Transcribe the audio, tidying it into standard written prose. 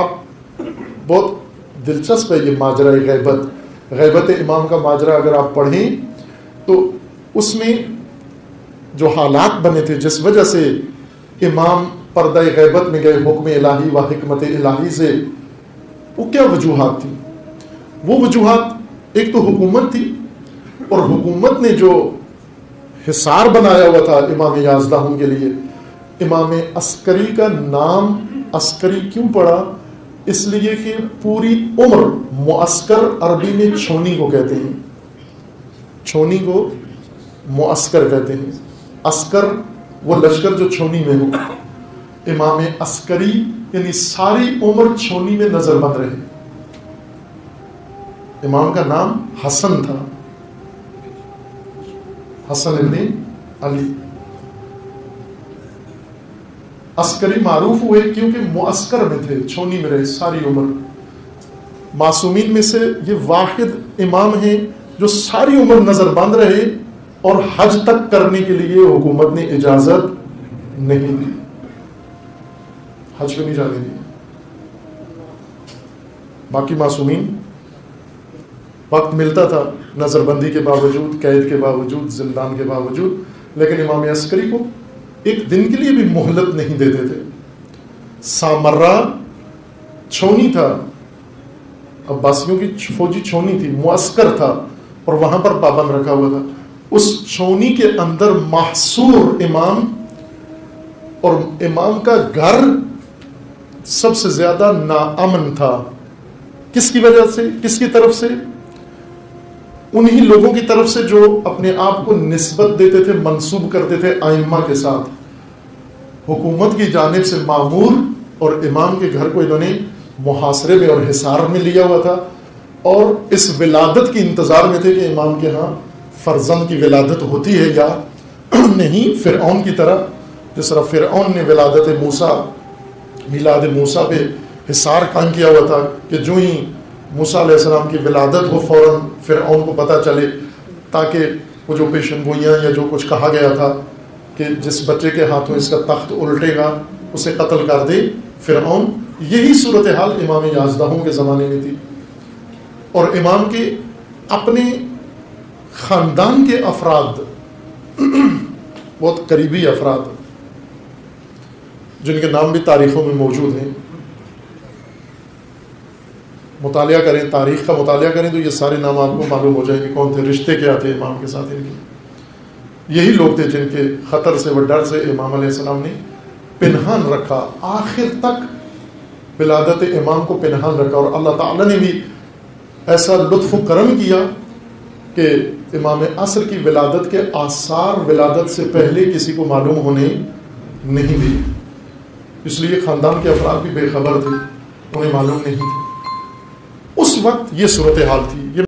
अब बहुत दिलचस्प है ये माजरा गैबत, गैबत इमाम का माजरा अगर आप पढ़ें तो उसमें जो हालात बने थे जिस वजह से इमाम पर्दा गैबत में गए हुक्म इलाही व हिकमत इलाही से, वो क्या वजूहात थी। वो वजूहात एक तो हुकूमत थी और हुकूमत ने जो हिसार बनाया हुआ था इमाम याज़दाहुन के लिए, इमाम अस्करी का नाम अस्करी क्यों पड़ा, इसलिए कि पूरी उम्र मुअस्कर, अरबी में छोनी को कहते हैं, छोनी को मुअस्कर कहते हैं। अस्कर वो लश्कर जो छोनी में हो, इमाम अस्करी यानी सारी उम्र छोनी में नजरबंद रहे। इमाम का नाम हसन था, हसन इब्ने अली। अस्करी मारूफ हुए क्योंकि मुअस्कर में थे, छोनी में रहे सारी उम्र। मासूमीन में से ये वाहिद इमाम हैं जो सारी उम्र नजरबंद रहे और हज तक करने के लिए हुकूमत ने इजाजत नहीं दी, हज पे नहीं जाने दी। बाकी मासूमीन वक्त मिलता था नजरबंदी के बावजूद, कैद के बावजूद, जिंदान के बावजूद, लेकिन इमाम अस्करी को एक दिन के लिए भी मोहलत नहीं देते थे। सामर्रा छोनी था, अब्बासियों की फौजी छोनी थी, मुअस्कर था और वहां पर पाबंद रखा हुआ था। उस छोनी के अंदर महसूर इमाम, और इमाम का घर सबसे ज्यादा नाअमन था। किसकी वजह से, किसकी तरफ से? उन्हीं लोगों की तरफ से जो अपने आप को निस्बत देते थे, मंसूब करते थे आइम्मा के साथ। हुकूमत की जानिब से मामूर और इमाम के घर को इन्होंने मुहासरे में और हिसार में लिया हुआ था और इस विलादत के इंतजार में थे कि इमाम के यहाँ फर्जंद की विलादत होती है या नहीं। फिरऔन की तरह, जिस तरह फिरऔन ने विलादत मूसा, मिलाद मूसा पे हिसार कायम किया हुआ था कि जो ही मूसा अलैहिस्सलाम की विलादत हो फौरन फिरऔन को पता चले, ताकि वो जो पेशनगोइयाँ या जो कुछ कहा गया था कि जिस बच्चे के हाथों इसका तख्त उल्टेगा उसे कत्ल कर दे फिरऔन, यही सूरत हाल इमाम याज़दाहुन के ज़माने में थी। और इमाम के अपने ख़ानदान के अफराद, बहुत करीबी अफराद जिनके नाम भी तारीखों में मौजूद हैं, मुतालिया करें, तारीख का मुतालिया करें तो ये सारे नाम आपको मालूम हो जाएंगे कौन थे, रिश्ते क्या थे इमाम के साथ इनके। यही लोग थे जिनके ख़तर से व डर से इमाम अलैहिस्सलाम ने पिनहान रखा, आखिर तक विलादत इमाम को पिनहान रखा। और अल्लाह ताला ने भी ऐसा लुत्फ करम किया कि इमाम असर की विलादत के आसार विलादत से पहले किसी को मालूम होने नहीं दिए, इसलिए ख़ानदान के अफराद भी बेखबर थे, उन्हें मालूम नहीं था। उस वक्त ये सूरत हाल थी।